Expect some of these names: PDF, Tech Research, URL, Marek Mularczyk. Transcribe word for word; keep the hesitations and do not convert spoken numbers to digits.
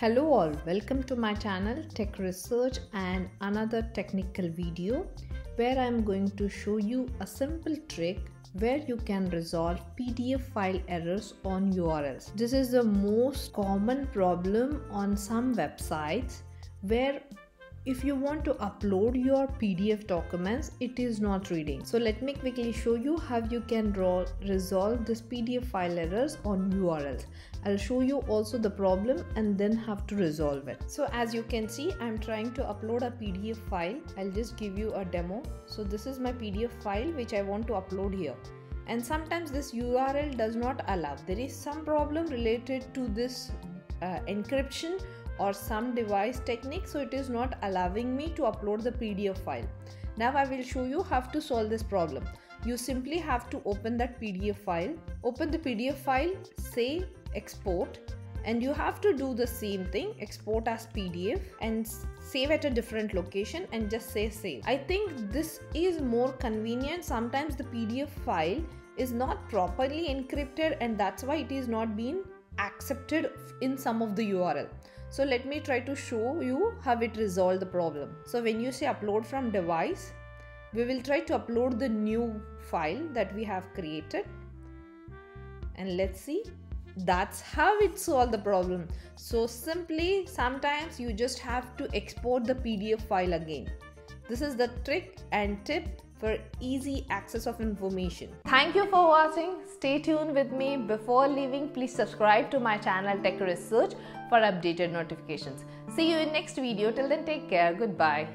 Hello all, welcome to my channel Tech Research and another technical video where I am going to show you a simple trick where you can resolve P D F file errors on U R Ls. This is the most common problem on some websites where if you want to upload your P D F documents, it is not reading. So let me quickly show you how you can resolve this P D F file errors on U R Ls. I'll show you also the problem and then have to resolve it. So as you can see, I'm trying to upload a P D F file. I'll just give you a demo. So this is my P D F file which I want to upload here. And sometimes this U R L does not allow. There is some problem related to this uh, encryption or some device technique, so it is not allowing me to upload the P D F file. Now I will show you how to solve this problem. You simply have to open that P D F file, open the P D F file, say export, and you have to do the same thing, export as P D F and save at a different location and just say save. I think this is more convenient. Sometimes the P D F file is not properly encrypted and that's why it is not being accepted in some of the U R L. So let me try to show you how it resolved the problem. So when you say upload from device, we will try to upload the new file that we have created. And let's see, that's how it solved the problem. So simply, sometimes you just have to export the P D F file again. This is the trick and tip for easy access of information. Thank you for watching. Stay tuned with me. Before leaving, please subscribe to my channel Tech Research for updated notifications. See you in next video. Till then, take care. Goodbye.